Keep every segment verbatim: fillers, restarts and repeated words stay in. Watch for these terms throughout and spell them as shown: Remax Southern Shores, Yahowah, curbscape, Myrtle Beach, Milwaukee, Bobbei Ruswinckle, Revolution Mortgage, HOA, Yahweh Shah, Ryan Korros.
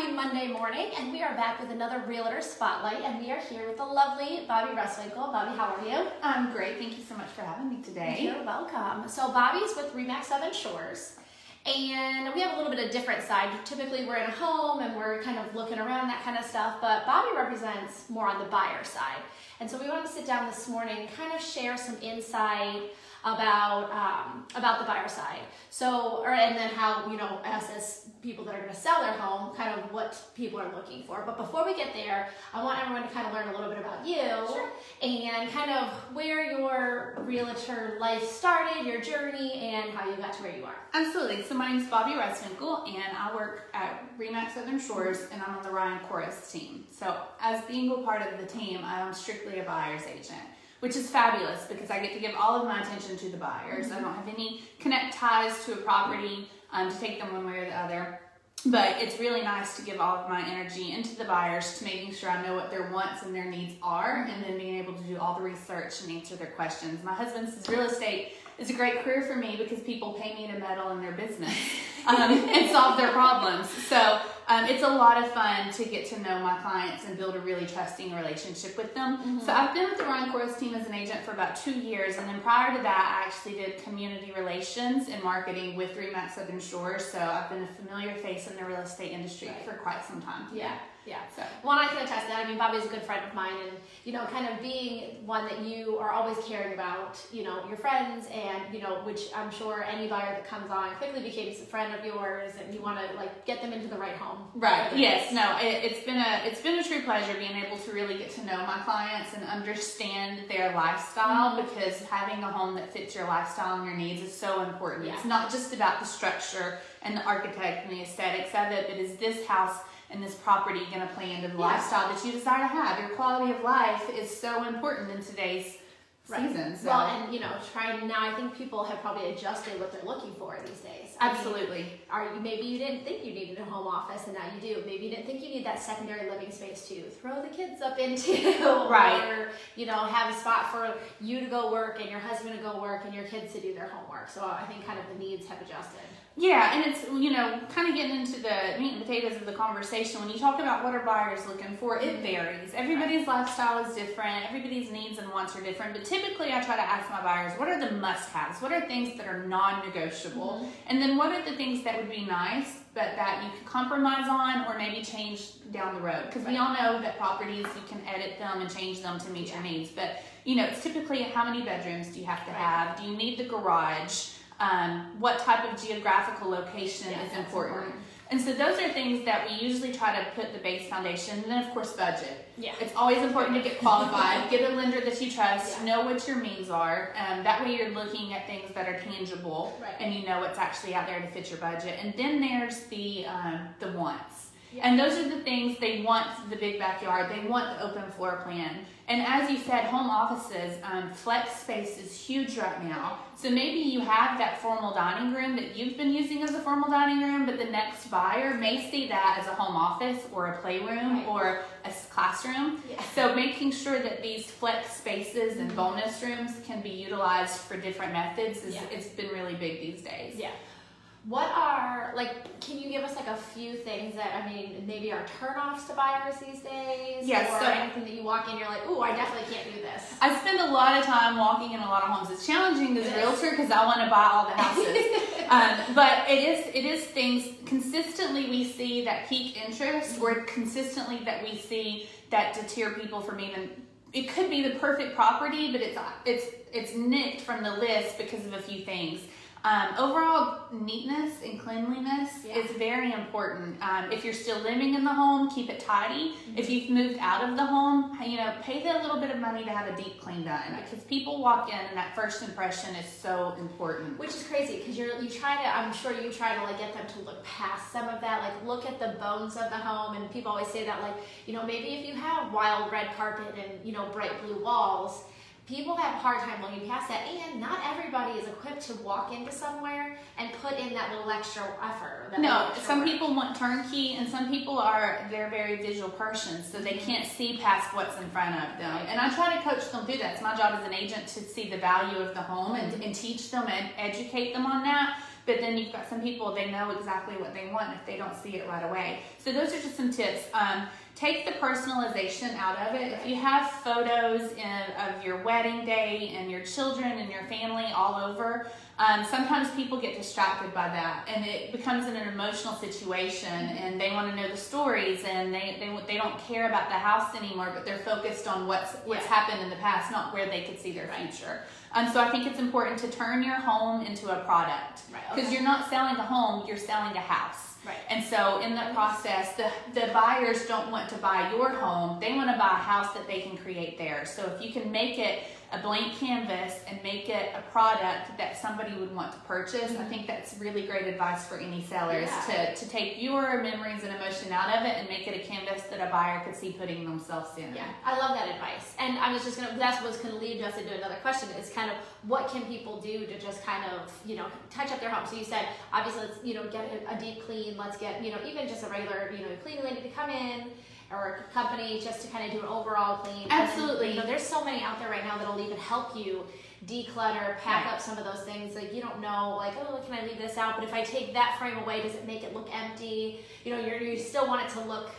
Happy Monday morning, and we are back with another Realtor Spotlight, and we are here with the lovely Bobbei Ruswinckle. Bobbei, how are you? I'm great. Thank you so much for having me today. You're welcome. So Bobbei is with Remax Southern Shores, and we have a little bit of different side. Typically, we're in a home, and we're kind of looking around, that kind of stuff, but Bobbei represents more on the buyer side, and so we wanted to sit down this morning and kind of share some insight about um, about the buyer side. So, or and then how, you know, us as people that are going to sell their home, kind of what people are looking for. But before we get there, I want everyone to kind of learn a little bit about you. Sure. And kind of where your realtor life started, your journey, and how you got to where you are. Absolutely. So my name's Bobbei Ruswinckle, and I work at Remax Southern Shores, and I'm on the Ryan Korros team. So as the Ingle part of the team, I'm strictly a buyer's agent, which is fabulous because I get to give all of my attention to the buyers. Mm-hmm. I don't have any connect ties to a property um, to take them one way or the other, but it's really nice to give all of my energy into the buyers, to making sure I know what their wants and their needs are, and then being able to do all the research and answer their questions. My husband's real estate is a great career for me because people pay me to meddle in their business um, and solve their problems. So Um, it's a lot of fun to get to know my clients and build a really trusting relationship with them. Mm-hmm. So I've been with the Ryan Korros team as an agent for about two years, and then prior to that, I actually did community relations and marketing with Remax Southern Shores. So I've been a familiar face in the real estate industry right. for quite some time. Yeah, yeah. So one, I can attest that. I mean, Bobbei's a good friend of mine, and you know, kind of being one that you are always caring about, you know, your friends, and you know, which I'm sure any buyer that comes on quickly becomes a friend of yours, and you want to like get them into the right home. Right. Yes. No. It, it's been a it's been a true pleasure being able to really get to know my clients and understand their lifestyle, mm-hmm. because having a home that fits your lifestyle and your needs is so important. Yeah. It's not just about the structure and the architect and the aesthetics of it, but is this house and this property going to play into the yeah. lifestyle that you desire to have? Your quality of life is so important in today's right. season. So. Well, and you know, trying now, I think people have probably adjusted what they're looking for these days. Absolutely. I mean, are you, maybe you didn't think you needed a home office, and now you do. Maybe you didn't think you need that secondary living space to throw the kids up into, right? Or you know, have a spot for you to go work and your husband to go work and your kids to do their homework. So I think kind of the needs have adjusted. Yeah, and it's, you know, kind of getting into the meat and potatoes of the conversation. When you talk about what are buyers looking for, it varies. Everybody's right. lifestyle is different. Everybody's needs and wants are different. But typically I try to ask my buyers, what are the must-haves? What are things that are non-negotiable? Mm-hmm. And then what are the things that would be nice but that you can compromise on or maybe change down the road? Because right. we all know that properties, you can edit them and change them to meet yeah. your needs. But, you know, it's typically how many bedrooms do you have to right. have? Do you need the garage? Um, what type of geographical location yeah, is important. important. And so those are things that we usually try to put the base foundation, and then of course budget. Yeah. It's always important to get qualified, get a lender that you trust, yeah. know what your means are. Um, that way you're looking at things that are tangible right. and you know what's actually out there to fit your budget. And then there's the, um, the wants. Yeah. And those are the things they want: the big backyard, they want the open floor plan. And as you said, home offices, um, flex space is huge right now. So maybe you have that formal dining room that you've been using as a formal dining room, but the next buyer may see that as a home office or a playroom right. or a classroom. Yeah. So making sure that these flex spaces and mm-hmm. bonus rooms can be utilized for different methods, is, yeah. it's been really big these days. Yeah. What are, like, can you give us like a few things that, I mean, maybe are turnoffs to buyers these days? Yes. Or so anything that you walk in, you're like, ooh, I definitely can't do this. I spend a lot of time walking in a lot of homes. It's challenging as a realtor because I want to buy all the houses. um, but it is, it is things, consistently we see that peak interest, or consistently that we see that deter people from even, it could be the perfect property, but it's, it's, it's nicked from the list because of a few things. Um, overall, neatness and cleanliness yeah. is very important. Um, if you're still living in the home, keep it tidy. Mm-hmm. If you've moved out of the home, you know, pay the little bit of money to have a deep clean done, because people walk in and that first impression is so important. Which is crazy because you're you try to, I'm sure you try to like get them to look past some of that, like look at the bones of the home. And people always say that, like, you know, maybe if you have wild red carpet and, you know, bright blue walls, people have a hard time looking past that, and not everybody is equipped to walk into somewhere and put in that little extra effort. No, some people want turnkey, and some people are, they're very visual persons, so they can't see past what's in front of them. And I try to coach them through that. It's my job as an agent to see the value of the home and, and teach them and educate them on that. But then you've got some people, they know exactly what they want if they don't see it right away. So those are just some tips. Um, take the personalization out of it. If you have photos in, of your wedding day and your children and your family all over, um, sometimes people get distracted by that, and it becomes an emotional situation, and they want to know the stories, and they, they, they don't care about the house anymore, but they're focused on what's, what's yeah. happened in the past, not where they could see their future. Um, so I think it's important to turn your home into a product, because right, okay. you're not selling a home, you're selling a house. Right. And so in the process, the, the buyers don't want to buy your home. They want to buy a house that they can create theirs. So if you can make it a blank canvas and make it a product that somebody would want to purchase, mm-hmm. I think that's really great advice for any sellers, yeah. to, to take your memories and emotion out of it and make it a canvas that a buyer could see putting themselves in. Yeah, I love that advice. And I was just going to, that's what's going to lead us into another question, is kind of what can people do to just kind of, you know, touch up their home? So you said, obviously, let's, you know, get a, a deep clean, let's get, you know, even just a regular, you know, cleaning lady to come in, or a company just to kind of do an overall clean. Absolutely. Then, you know, there's so many out there right now that'll even help you declutter, pack right. up some of those things. Like, you don't know, like, oh, can I leave this out? But if I take that frame away, does it make it look empty? You know, you're, you still want it to look,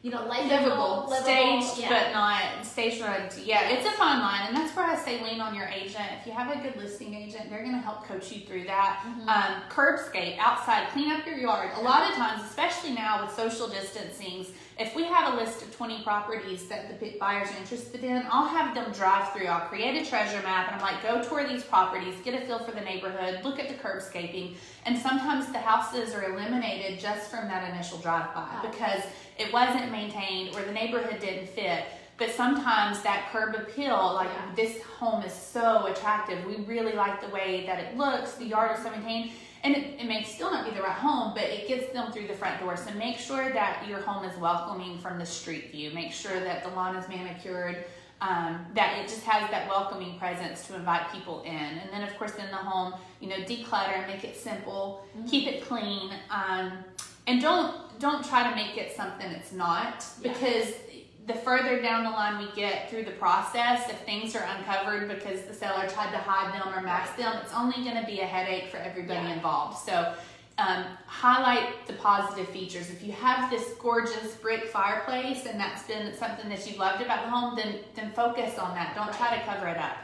you know, livable, livable. staged, yeah. but not staged. Right. Yeah, yes. It's a fine line, and that's where I say lean on your agent. If you have a good listing agent, they're going to help coach you through that. Mm-hmm. um, curbscape, outside, clean up your yard. A lot of times, especially now with social distancing, if we have a list of twenty properties that the buyers are interested in, I'll have them drive through. I'll create a treasure map, and I'm like, go tour these properties, get a feel for the neighborhood, look at the curbscaping. And sometimes the houses are eliminated just from that initial drive-by, oh, because it wasn't maintained or the neighborhood didn't fit. But sometimes that curb appeal, like, yeah. this home is so attractive. We really like the way that it looks. The yard is so maintained. And it, it may still not be the right home, but it gets them through the front door. So make sure that your home is welcoming from the street view. Make sure that the lawn is manicured, um, that it just has that welcoming presence to invite people in. And then, of course, in the home, you know, declutter, make it simple, mm-hmm. keep it clean, um, and don't don't try to make it something it's not, because yeah. the further down the line we get through the process, if things are uncovered because the seller tried to hide them or mask them, it's only going to be a headache for everybody yeah. involved. So um, highlight the positive features. If you have this gorgeous brick fireplace and that's been something that you've loved about the home, then, then focus on that. Don't try to cover it up.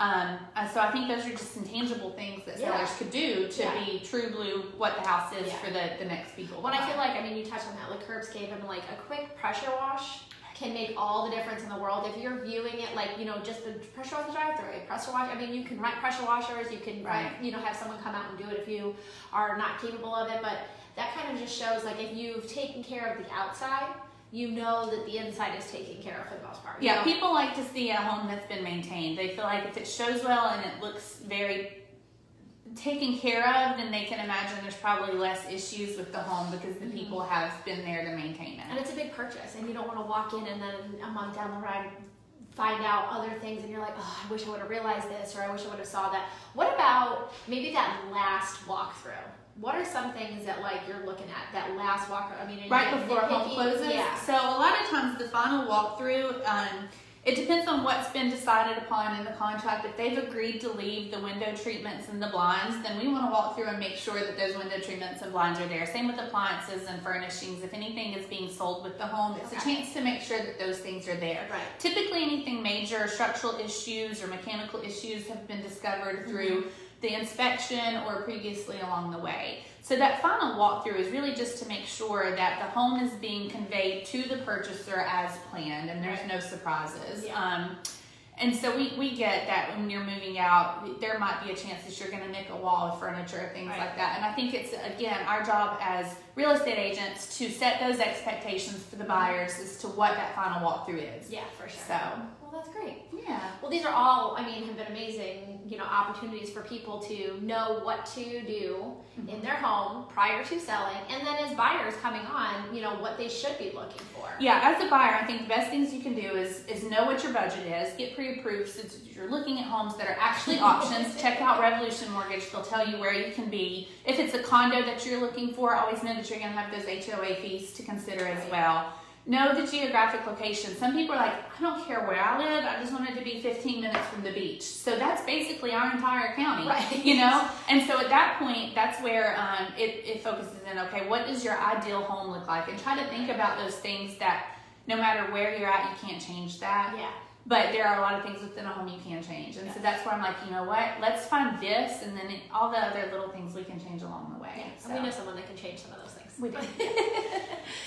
Um, so I think those are just intangible things that yeah. sellers could do to yeah. be true blue what the house is yeah. for the, the next people. When I feel like, I mean, you touched on that, like curbscape, and like a quick pressure wash can make all the difference in the world. If you're viewing it like, you know, just the pressure wash the drive-through, a pressure wash, I mean, you can rent pressure washers, you can, right. you know, have someone come out and do it if you are not capable of it, but that kind of just shows, like, if you've taken care of the outside, you know that the inside is taken care of for the most part. Yeah, know? People like to see a home that's been maintained. They feel like if it shows well and it looks very taken care of, then they can imagine there's probably less issues with the home because the people have been there to maintain it. And it's a big purchase, and you don't want to walk in and then a month down the road find out other things and you're like, oh, I wish I would have realized this, or I wish I would have saw that. What about maybe that last walkthrough? What are some things that, like, you're looking at that last walk? I mean, right before home closes. Yeah. So a lot of times the final walkthrough, um, it depends on what's been decided upon in the contract. If they've agreed to leave the window treatments and the blinds, then we want to walk through and make sure that those window treatments and blinds are there. Same with appliances and furnishings. If anything is being sold with the home, it's okay. a chance to make sure that those things are there. Right. Typically anything major, structural issues or mechanical issues have been discovered through mm-hmm. the inspection or previously along the way. So that final walkthrough is really just to make sure that the home is being conveyed to the purchaser as planned and there's no surprises. Yeah. Um, and so we, we get that when you're moving out, there might be a chance that you're gonna nick a wall of furniture, things right. like that. And I think it's, again, our job as real estate agents to set those expectations for the buyers as to what that final walkthrough is. Yeah, for sure. So. Well, that's great. Yeah. Well, these are all, I mean, have been amazing, you know, opportunities for people to know what to do mm-hmm. in their home prior to selling, and then as buyers coming on, you know, what they should be looking for. Yeah, as a buyer, I think the best things you can do is is know what your budget is, get pre-approved, since you're looking at homes that are actually options. Check out Revolution Mortgage. They'll tell you where you can be. If it's a condo that you're looking for, always know that you're going to have those H O A fees to consider as well. Know the geographic location. Some people are like, I don't care where I live, I just want it to be fifteen minutes from the beach. So that's basically our entire county, right. You know? And so at that point, that's where um, it, it focuses in, okay, what does your ideal home look like? And try to think about those things that no matter where you're at, you can't change that. Yeah. But there are a lot of things within a home you can change. And yes. so that's where I'm like, you know what, let's find this, and then all the other little things we can change along the way. Yeah, so. And we know someone that can change some of those things. We do.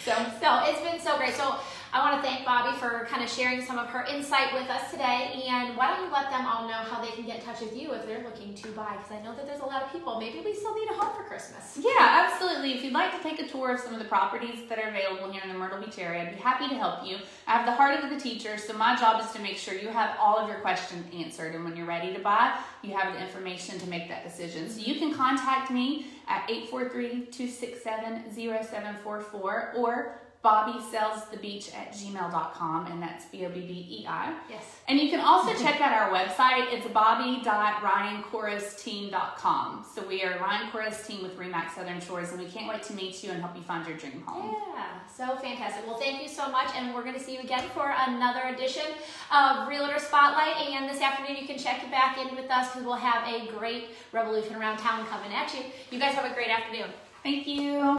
so, so it's been so great. So I want to thank Bobbei for kind of sharing some of her insight with us today. And why don't you let them all know how they can get in touch with you if they're looking to buy? Because I know that there's a lot of people. Maybe we still need a home for Christmas. Yeah, absolutely. If you'd like to take a tour of some of the properties that are available here in the Myrtle Beach area, I'd be happy to help you. I have the heart of the teacher, so my job is to make Make sure you have all of your questions answered, and when you're ready to buy, you have the information to make that decision. So you can contact me at eight four three, two six seven, zero seven four four or bobbei sells the beach at gmail dot com, and that's B O B B E I. Yes. And you can also check out our website. It's bobbei dot ryan korros team dot com. So we are Ryan Korros Team with Remax Southern Shores, and we can't wait to meet you and help you find your dream home. Yeah, so fantastic. Well, thank you so much, and we're going to see you again for another edition of Realtor Spotlight. And this afternoon, you can check back in with us because we'll have a great Revolution Around Town coming at you. You guys have a great afternoon. Thank you.